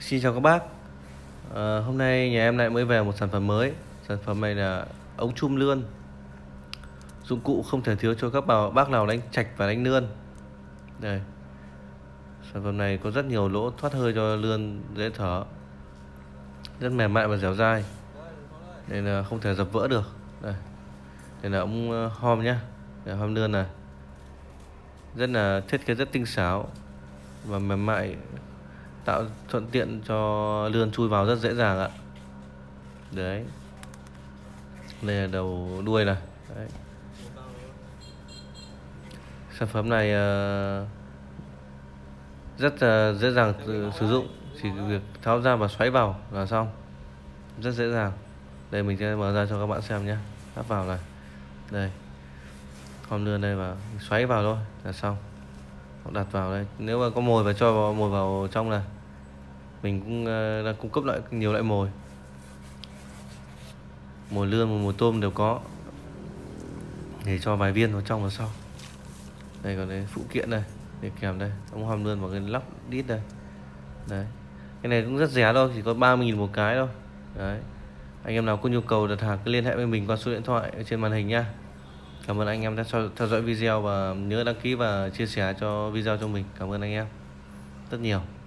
Xin chào các bác. Hôm nay nhà em lại mới về một sản phẩm mới. Sản phẩm này là ống chum lươn, dụng cụ không thể thiếu cho các bác nào đánh chạch và đánh lươn. Đây, sản phẩm này có rất nhiều lỗ thoát hơi cho lươn dễ thở, rất mềm mại và dẻo dai, nên là không thể dập vỡ được. Đây, đây là ống hom nhá, để hom lươn này, rất là thiết kế rất tinh xảo và mềm mại, tạo thuận tiện cho lươn chui vào rất dễ dàng ạ. Đấy, đây là đầu đuôi này. Đấy, sản phẩm này rất dễ dàng sử dụng, chỉ việc tháo ra và xoáy vào là xong, rất dễ dàng. Đây, mình sẽ mở ra cho các bạn xem nhé. Áp vào này, đây hòm lươn đây, và xoáy vào thôi là xong. Đặt vào đây, nếu mà có mồi và cho mồi vào trong này, mình cũng đang cung cấp lại nhiều loại mồi, mồi lươn và mồi tôm đều có, để cho vài viên vào trong và sau. Đây còn cái phụ kiện đây để kèm đây, ống hòm lươn và cái lắp đít đây. Đấy, cái này cũng rất rẻ thôi, chỉ có 30.000 một cái thôi. Đấy, anh em nào có nhu cầu đặt hàng cứ liên hệ với mình qua số điện thoại trên màn hình nha. Cảm ơn anh em đã theo dõi video, và nhớ đăng ký và chia sẻ cho video cho mình. Cảm ơn anh em rất nhiều.